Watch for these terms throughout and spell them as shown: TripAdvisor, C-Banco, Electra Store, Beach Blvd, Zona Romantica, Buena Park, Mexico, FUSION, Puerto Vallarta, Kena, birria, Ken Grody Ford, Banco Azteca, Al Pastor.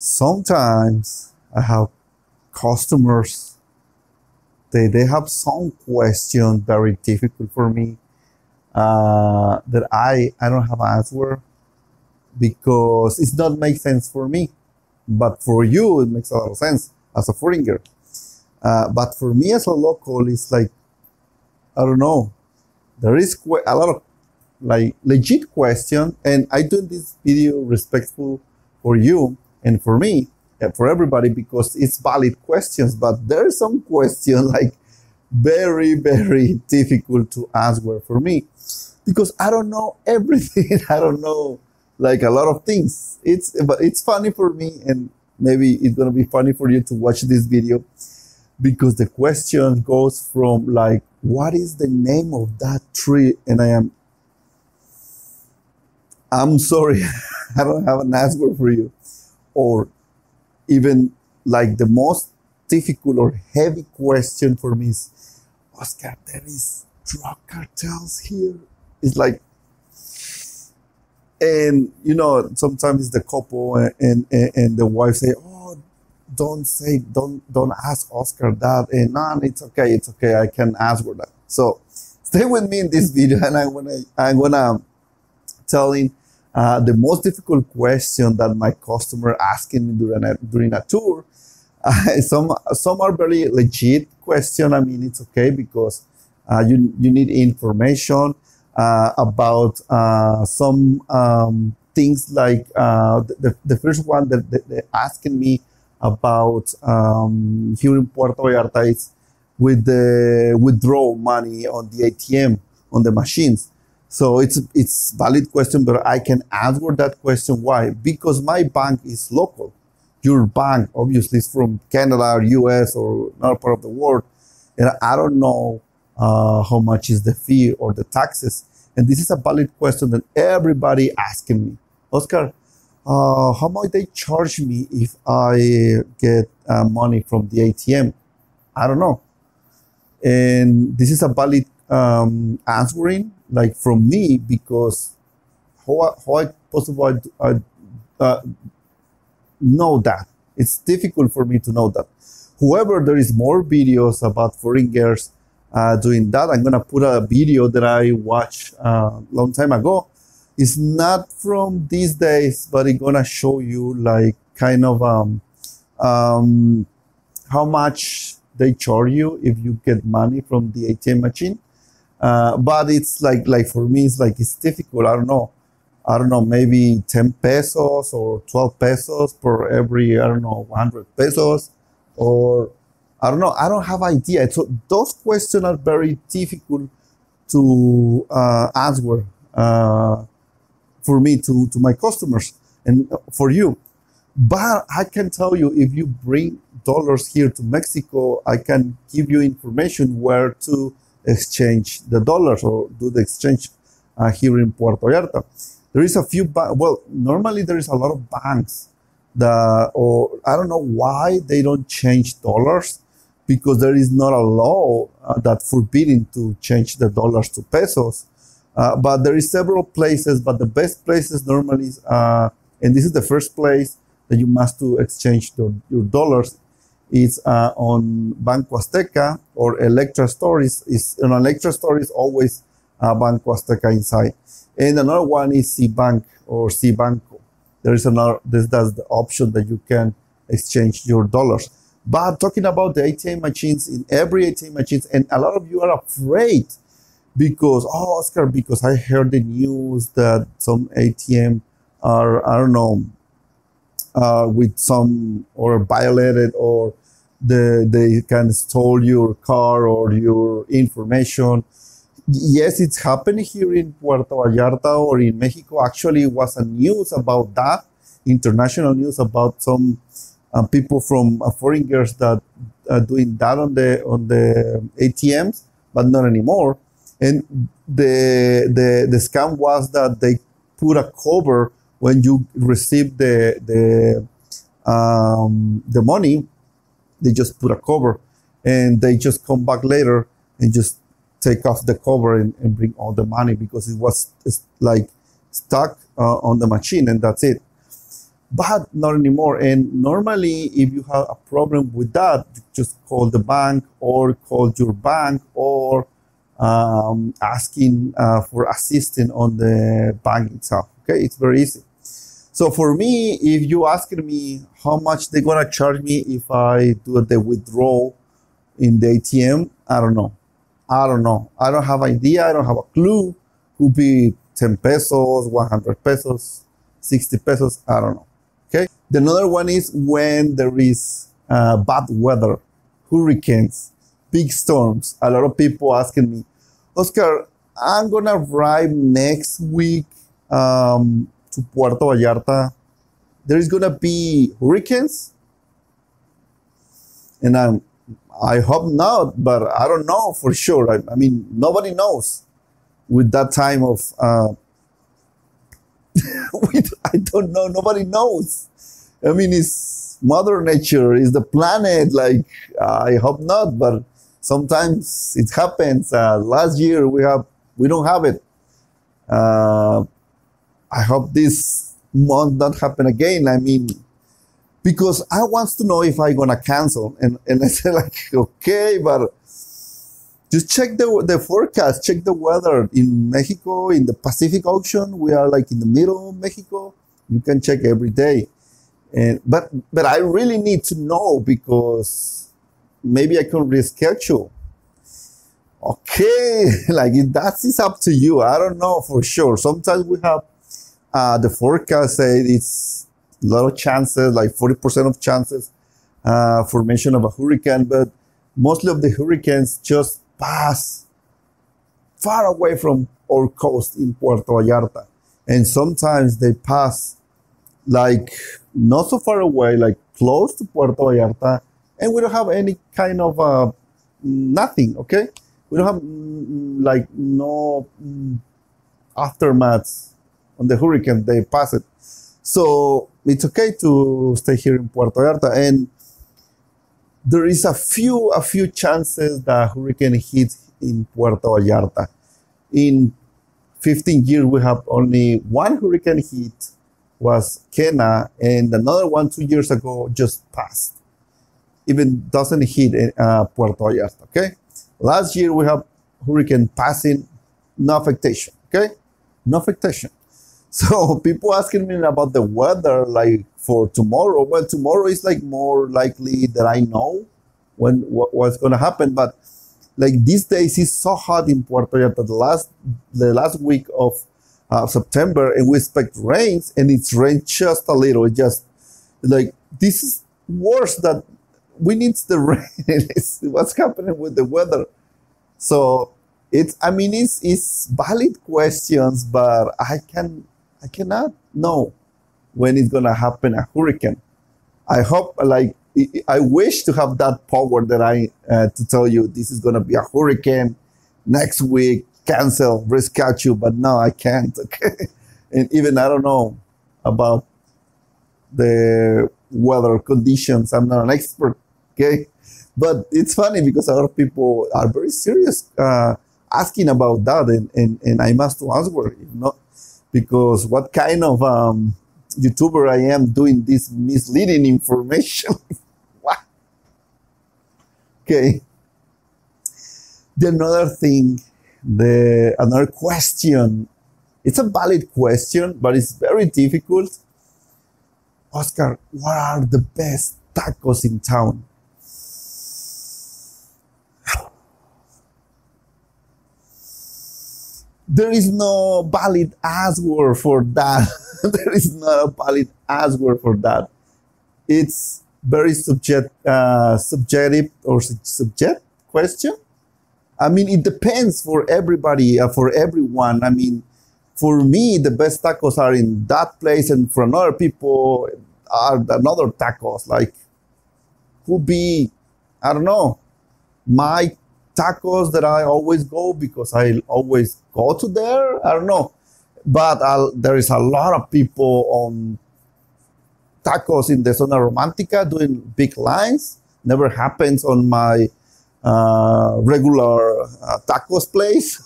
Sometimes I have customers, they have some question very difficult for me that I don't have an answer, because it doesn't make sense for me. But for you, it makes a lot of sense as a foreigner. But for me as a local, it's like, I don't know. There is a lot of like legit question, and I do this video respectful for you and for me and for everybody, because it's valid questions. But there is some question like very, very difficult to answer for me, because I don't know everything. I don't know like a lot of things. But it's funny for me, and maybe it's gonna be funny for you to watch this video, because the question goes from like, what is the name of that tree? And I'm sorry, I don't have an answer for you. Or even like the most difficult or heavy question for me is, Oscar, there is drug cartels here. It's like, and you know, sometimes the couple and the wife say, oh, don't ask Oscar that, and no, it's okay, I can ask for that. So stay with me in this video, and I'm gonna tell him the most difficult question that my customer asking me during a tour. Some are very legit question. I mean, it's okay, because you need information about some things like the first one that they're asking me about here in Puerto Vallarta is with the withdraw money on the ATM, on the machines. So it's valid question, but I can answer that question. Why? Because my bank is local. Your bank obviously is from Canada or US or another part of the world, and I don't know how much is the fee or the taxes. And this is a valid question that everybody asking me. Oscar, how much they charge me if I get money from the ATM? I don't know. And this is a valid answering, like from me, because how possible I know that? It's difficult for me to know that. However, there is more videos about foreigners doing that. I'm gonna put a video that I watched a long time ago. It's not from these days, but it's gonna show you like kind of how much they charge you if you get money from the ATM machine. But it's like for me, it's like it's difficult. I don't know, maybe 10 pesos or 12 pesos per every, I don't know, 100 pesos, or I don't know. I don't have idea. So those questions are very difficult to answer for me to my customers and for you. But I can tell you, if you bring dollars here to Mexico, I can give you information where to exchange the dollars or do the exchange here in Puerto Vallarta. There is a few well, normally there is a lot of banks that, or I don't know why they don't change dollars, because there is not a law that forbidding to change the dollars to pesos. But there is several places, but the best places normally, and this is the first place that you must to exchange your dollars, is on Banco Azteca or Electra Store. On Electra Store is always Banco Azteca inside. And another one is C-Bank or C-Banco. There is another, that's the option that you can exchange your dollars. But talking about the ATM machines, in every ATM machines, and a lot of you are afraid, because, oh, Oscar, because I heard the news that some ATM are, I don't know, with some, or violated, or they can steal your car or your information. Yes, it's happened here in Puerto Vallarta or in Mexico. Actually, it was a news about that, international news about some people from foreigners that are doing that on the ATMs, but not anymore. And the scam was that they put a cover when you receive the money. They just put a cover, and they just come back later and just take off the cover and bring all the money, because it was like stuck on the machine, and that's it. but not anymore. And normally, if you have a problem with that, just call the bank or call your bank or asking for assistance on the bank itself. Okay, it's very easy. So for me, if you asking me how much they're gonna charge me if I do the withdrawal in the ATM, I don't know. I don't have idea. I don't have a clue. Could be 10 pesos, 100 pesos, 60 pesos. I don't know. Okay. The another one is when there is bad weather, hurricanes, big storms. A lot of people asking me, Oscar, I'm gonna arrive next week to Puerto Vallarta. There is gonna be hurricanes, and I hope not, but I don't know for sure. I mean, nobody knows with that time of I don't know, nobody knows. I mean, it's Mother Nature, is the planet, like I hope not, but sometimes it happens. Last year we don't have it. I hope this month not happen again. I mean, because I want to know if I'm gonna cancel, and I said like, okay, but just check the forecast, check the weather in Mexico, in the Pacific Ocean. We are like in the middle of Mexico. You can check every day. And but I really need to know, because maybe I can reschedule. Okay, like that is up to you. I don't know for sure. Sometimes we have the forecast say it's a lot of chances, like 40% of chances formation of a hurricane, but mostly of the hurricanes just pass far away from our coast in Puerto Vallarta. And sometimes they pass like not so far away, like close to Puerto Vallarta, and we don't have any kind of nothing, okay? We don't have like no aftermaths on the hurricane, they pass it. So it's okay to stay here in Puerto Vallarta, and there is a few chances that hurricane hits in Puerto Vallarta. In 15 years, we have only one hurricane hit, was Kena, and another one 2 years ago just passed. Even doesn't hit Puerto Vallarta, okay? Last year, we have hurricane passing, no affectation, okay? No affectation. So people asking me about the weather, like for tomorrow. Well, tomorrow is like more likely that I know when what's gonna happen. But like these days, it's so hot in Puerto Vallarta. The last week of September, and we expect rains, and it's rained just a little. It just like this is worse that we need the rain. It's what's happening with the weather. So it's, I mean, it's valid questions, but I cannot know when it's gonna happen a hurricane. I hope, like, I wish to have that power that I to tell you this is gonna be a hurricane next week, cancel, reschedule, but no, I can't. Okay, and even I don't know about the weather conditions. I'm not an expert. Okay, but it's funny because a lot of people are very serious asking about that, and I must answer it, not because what kind of YouTuber I am doing this misleading information. What? Okay. Another question. It's a valid question, but it's very difficult. Oscar, what are the best tacos in town? There is no valid answer for that. There is not a valid answer for that. It's very subjective or subject question. I mean, it depends for everybody, for everyone. I mean, for me, the best tacos are in that place, and for other people are another tacos. Like, could be, I don't know, my tacos that I always go because I always go to there. I don't know, but there is a lot of people on tacos in the Zona Romantica doing big lines. Never happens on my regular tacos place,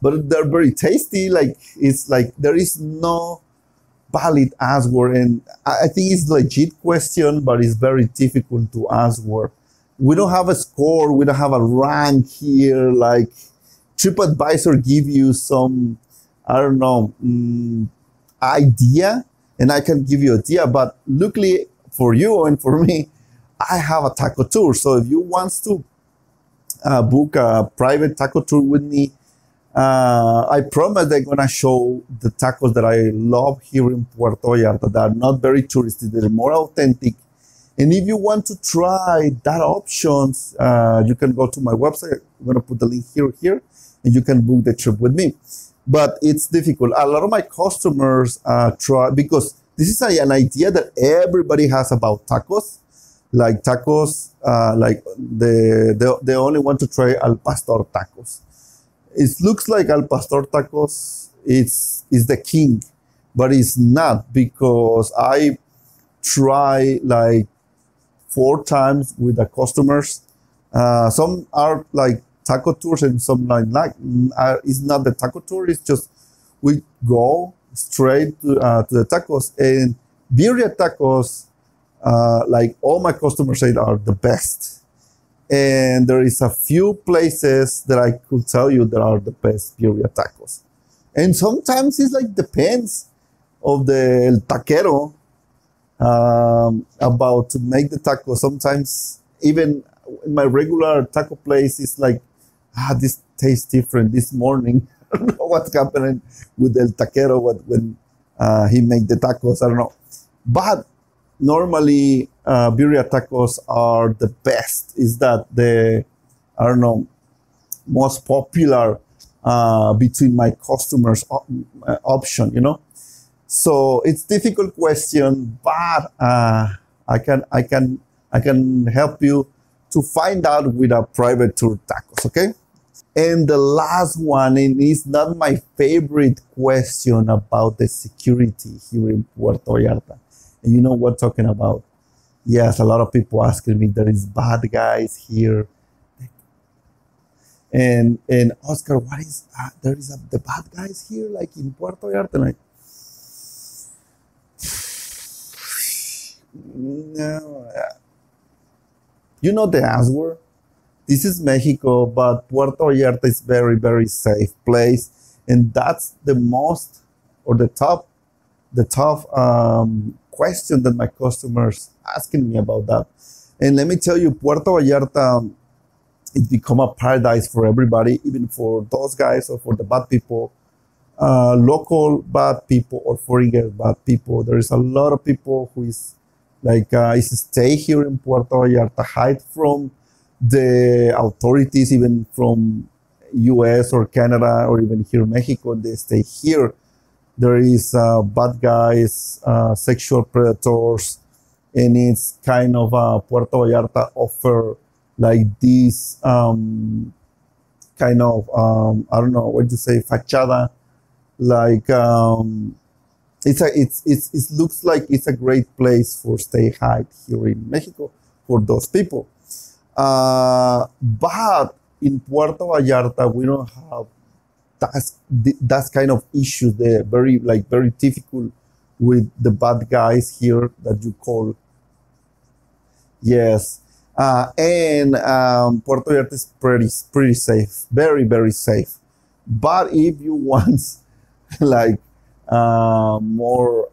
but they're very tasty. Like, it's like there is no valid answer, and I think it's a legit question, but it's very difficult to answer. We don't have a score, we don't have a rank here. Like TripAdvisor give you some, I don't know, idea, and I can give you an idea, but luckily for you and for me, I have a taco tour. So if you want to book a private taco tour with me, I promise they're going to show the tacos that I love here in Puerto Vallarta that are not very touristy, they're more authentic. And if you want to try that options, you can go to my website. I'm going to put the link here, and you can book the trip with me. But it's difficult. A lot of my customers try, because this is an idea that everybody has about tacos. Like tacos, like they only want to try Al Pastor tacos. It looks like Al Pastor tacos is the king, but it's not, because I try like 4 times with the customers. Some are like taco tours and some like it's not the taco tour, it's just we go straight to the tacos. And birria tacos, like all my customers say, are the best. And there is a few places that I could tell you that are the best birria tacos. And sometimes it's like depends of the el taquero about to make the tacos. Sometimes even in my regular taco place, it's like, this tastes different this morning. I don't know what's happening with el taquero when he make the tacos. I don't know. But normally, birria tacos are the best. Is that the, I don't know, most popular between my customers option, you know? So it's difficult question, but I can help you to find out with a private tour tacos, okay? And the last one, and it's not my favorite question, about the security here in Puerto Vallarta. You know what I'm talking about. Yes, a lot of people asking me, there is bad guys here. And Oscar, what is that? There is the bad guys here, like in Puerto Vallarta? Like, no. You know the answer. This is Mexico, but Puerto Vallarta is very, very safe place. And that's the most, or the top question that my customers asking me about that. And let me tell you, Puerto Vallarta, it's become a paradise for everybody, even for those guys or for the bad people, local bad people or foreigner bad people. There is a lot of people who is like, is stay here in Puerto Vallarta, hide from the authorities, even from US or Canada or even here in Mexico, they stay here. There is bad guys, sexual predators, and it's kind of Puerto Vallarta offer like this kind of, I don't know what to say, fachada. Like it looks like it's a great place for stay hide here in Mexico for those people. But in Puerto Vallarta, we don't have that's kind of issue. They're very difficult with the bad guys here that you call. Yes, and Puerto Vallarta is pretty safe, very, very safe. But if you want like more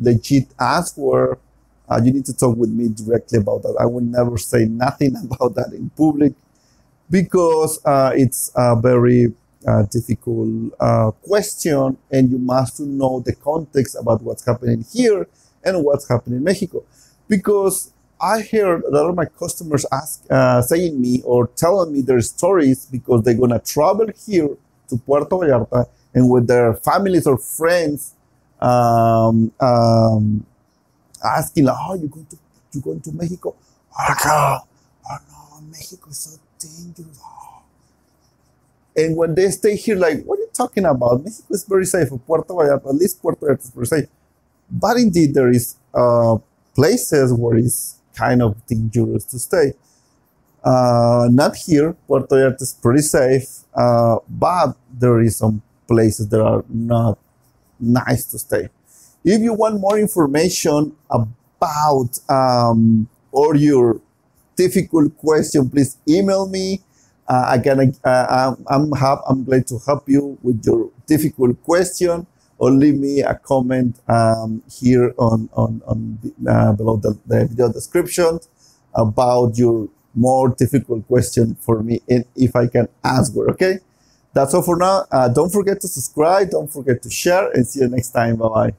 legit answer, you need to talk with me directly about that. I will never say nothing about that in public, because it's very difficult question, and you must know the context about what's happening here and what's happening in Mexico. Because I heard a lot of my customers saying me or telling me their stories, because they're gonna travel here to Puerto Vallarta, and with their families or friends asking, like, "Oh, you going to Mexico? Oh no, Mexico is so dangerous." And when they stay here, like, what are you talking about? Mexico is very safe. Puerto Vallarta, at least Puerto Vallarta is very safe. But indeed, there is places where it's kind of dangerous to stay. Not here. Puerto Vallarta is pretty safe. But there is some places that are not nice to stay. If you want more information about or your difficult question, please email me. I'm glad to help you with your difficult question, or leave me a comment here on below the video description about your more difficult question for me, and if I can answer. Okay, that's all for now. Don't forget to subscribe, don't forget to share, and see you next time. Bye bye.